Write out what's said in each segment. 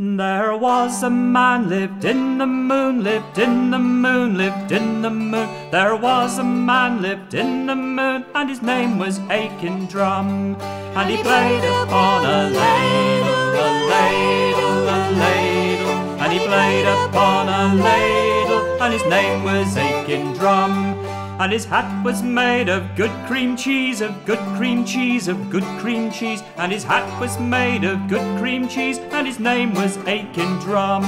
There was a man lived in the moon, lived in the moon, lived in the moon. There was a man lived in the moon, and his name was Aiken Drum. And he played upon a ladle, a ladle, a ladle. And he played upon a ladle, and his name was Aiken Drum. And his hat was made of good cream cheese, of good cream cheese, of good cream cheese. And his hat was made of good cream cheese, and his name was Aiken Drum.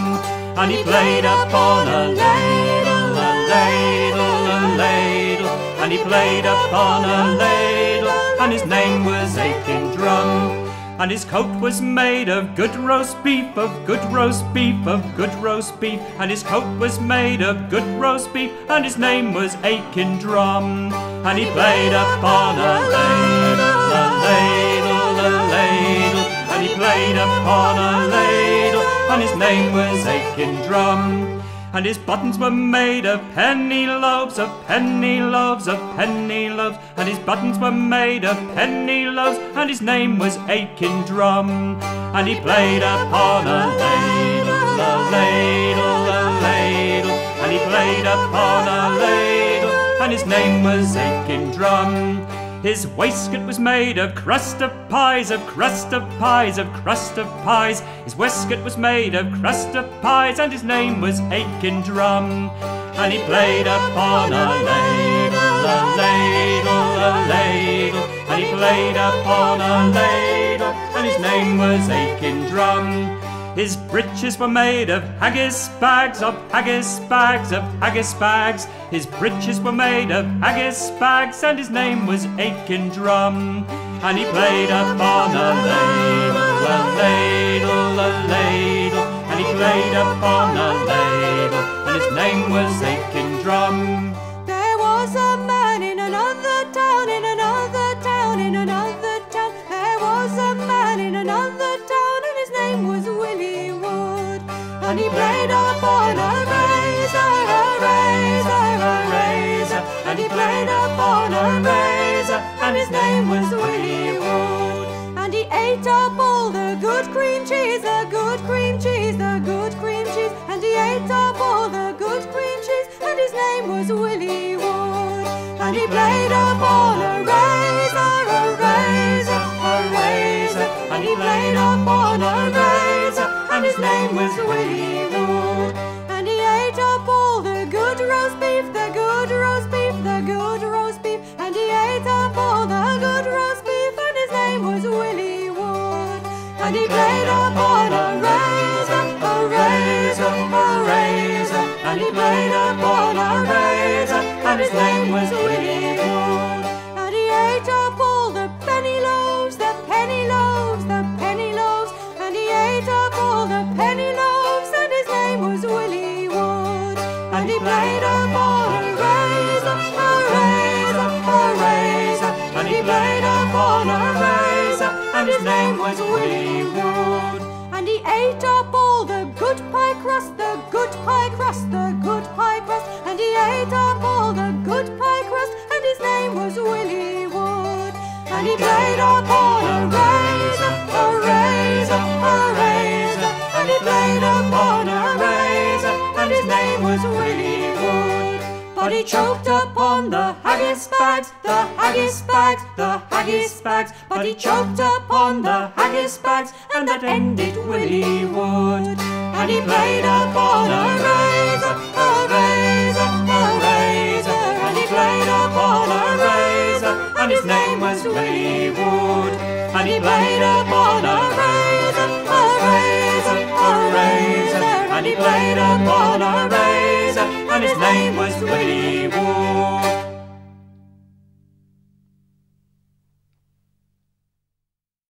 And he played upon a ladle, a ladle, a ladle. And he played upon a ladle, and his name was Aiken Drum. And his coat was made of good roast beef, of good roast beef, of good roast beef. And his coat was made of good roast beef, and his name was Aiken Drum. And he played upon a ladle, a ladle, a ladle. And he played upon a ladle, and his name was Aiken Drum. And his buttons were made of penny loaves, of penny loaves, of penny loaves. And his buttons were made of penny loaves, and his name was Aiken Drum. And he played upon a ladle, a ladle, a ladle. And he played upon a ladle, and his name was Aiken Drum. His waistcoat was made of crust of pies, of crust of pies, of crust of pies. His waistcoat was made of crust of pies, and his name was Aiken Drum. And he played upon a ladle, a ladle, a ladle. And he played upon a ladle, and his name was Aiken Drum. His breeches were made of haggis bags, of haggis bags, of haggis bags. His breeches were made of haggis bags, and his name was Aiken Drum. And he played upon a ladle, a ladle, a ladle. And he played upon a ladle, and his name was Aiken Drum. There was a man in another town, in another town, in another town. There was a man in another town, and his name was Willie Wood. And he played upon a razor, a razor, a razor. And he played upon a razor, and his name was Willie Wood. And he ate up all the good cream cheese, the good cream cheese, the good cream cheese. And he ate up all the good cream cheese, and his name was Willie Wood. And he played upon a razor, a razor, a razor. And he played upon a razor, and his name was Willie Wood. And he ate up all the good roast beef, the good roast beef, the good roast beef. And he ate up all the good roast beef, and his name was Willie Wood. And he played upon a razor, a razor, a razor. And he played upon a razor, and his name was Willie Wood. And he ate up all the penny loaves, the penny loaves, the penny loaves. And he ate up all the penny loaves, and his name was Willie Wood. And he played upon a razor, a razor, a razor. And he played upon a razor, and his name was Willie Wood. And he ate up all the good pie crust, the good pie crust, the good pie crust. And he ate up all the good pie crust, and his name was Willie Wood. And he played upon a razor, a razor, a razor. And he played upon a razor, and his name was Willie Wood. But he choked upon the haggis bags, the haggis bags, the haggis bags. But he choked upon the haggis bags, and that ended Willie Wood. And he played upon a razor, a razor, a razor. And he played upon a razor, and his name was Willie Wood. And he played upon a razor, a razor, a razor. And he played upon a razor, and his name was Willie Wood.